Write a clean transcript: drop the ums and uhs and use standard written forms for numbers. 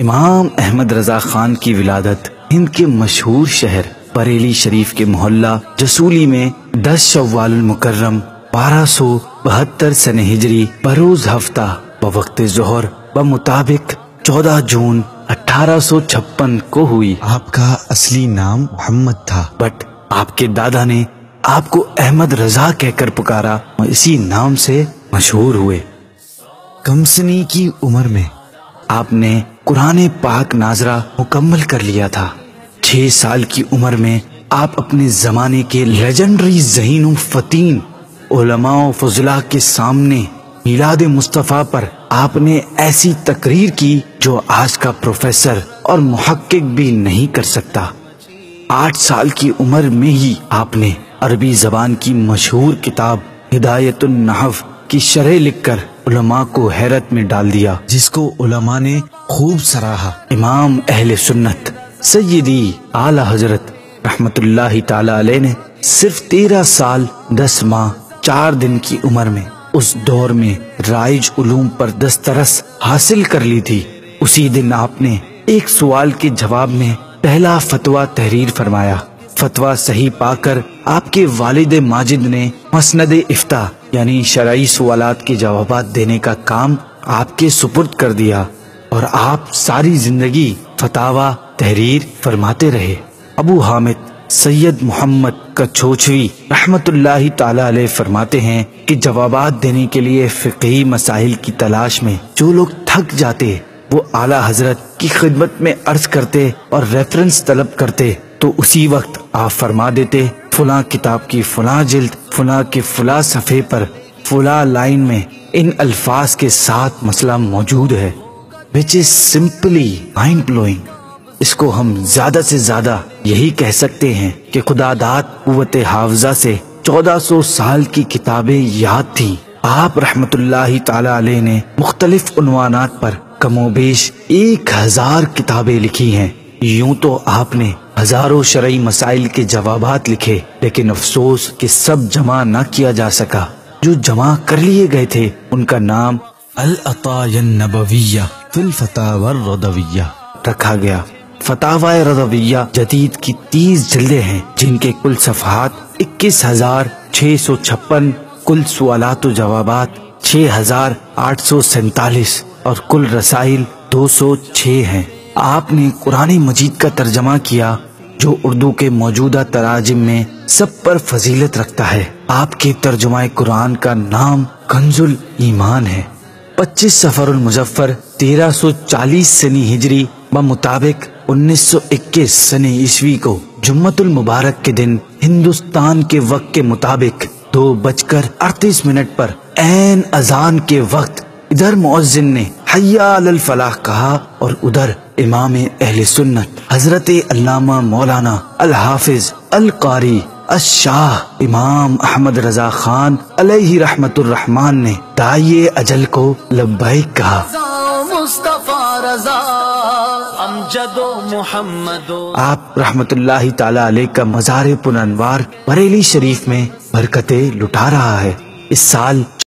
इमाम अहमद रजा खान की विलादत हिंद के मशहूर शहर बरेली शरीफ के मोहल्ला जसूली में 10 शव्वाल मुकर्रम 1272 सने हिजरी बरोज हफ्ता बवक्ते जोहर बमुताबिक 14 जून 1856 को हुई। आपका असली नाम मोहम्मद था, बट आपके दादा ने आपको अहमद रजा कहकर पुकारा और इसी नाम से मशहूर हुए। कम सनी की उम्र में आपने कुरान पाक नाजरा मुकम्मल कर लिया था। 6 साल की उम्र में आप अपने जमाने के लेजेंडरी ज़हीन फ़तीन उलमा व फजला के सामने मिलाद मुस्तफ़ा पर आपने ऐसी तकरीर की जो आज का प्रोफेसर और मुहक्किक भी नहीं कर सकता। 8 साल की उम्र में ही आपने अरबी जबान की मशहूर किताब हिदायतुन नाहव की शरह लिखकर उलमा को हैरत में डाल दिया, जिसको उलमा ने खूब सराहा। इमाम अहले सुन्नत सय्यदी आला हजरत रहमतुल्लाही ताला अलैह ने सिर्फ 13 साल 10 माह 4 दिन की उम्र में उस दौर में राइज उलूम पर दस्तरस हासिल कर ली थी। उसी दिन आपने एक सवाल के जवाब में पहला फतवा तहरीर फरमाया। फतवा सही पाकर आपके वालिद माजिद ने मसनद इफ्ता यानी शरई सवालात के जवाब देने का काम आपके सुपुर्द कर दिया और आप सारी जिंदगी फतावा तहरीर फरमाते रहे। अबू हामिद सैयद मोहम्मद कछोछवी रहमतुल्लाही ताला अलैह फरमाते हैं कि जवाबात देने के लिए फिक़ही मसाइल की तलाश में जो लोग थक जाते वो आला हजरत की खिदमत में अर्ज करते और रेफरेंस तलब करते, तो उसी वक्त आप फरमा देते फुला किताब की फुला जिल्द फुला के फुला सफ़े पर फुला लाइन में इन अल्फाज के साथ मसला मौजूद है, which is simply mind blowing. इसको हम ज्यादा से ज्यादा यही कह सकते हैं कि खुदादात कुव्वत हाफजा से 1400 साल की किताबें याद थी। आप रहमतुल्लाही ताला अलैह ने मुख्तलिफ उन्वानात पर कमोबेश 1000 किताबें लिखी हैं। यूं तो आपने हजारों शरई मसाइल के जवाबात लिखे, लेकिन अफसोस कि सब जमा ना किया जा सका। जो जमा कर लिए गए थे उनका नाम अल-अतायन नबविया फिल फतावाए रदविया रखा गया। फतावाए रदविया जदीद की 30 जिल्दे हैं, जिनके कुल सफहात 21,656, कुल सवालात व जवाबात 6,847 और कुल रसाइल 206 हैं। आपने कुरान मजीद का तर्जमा किया जो उर्दू के मौजूदा तराजिम में सब पर फजीलत रखता है। आपके तर्जुमाए कुरान का नाम कंजुल ईमान है। 25 सफरुल मुजफ्फर 1340 सनी हिजरी मुताबिक 1921 सने ईस्वी को जुम्मतुल मुबारक के दिन हिंदुस्तान के वक्त के मुताबिक 2:38 पर ऐन अजान के वक्त इधर मुअज्जिन ने हय्या अल फलाह कहा और उधर इमाम अहले सुन्नत हजरत अल्लामा मौलाना अल हाफिज अल कारी अशाह इमाम अहमद रजा खान अलैहि रहमतुर रहमान ने दाए अजल को लब्बैक कहा। आप रहमतुल्लाही ताला अलैह का मज़ार पुननवार बरेली शरीफ में बरकतें लुटा रहा है। इस साल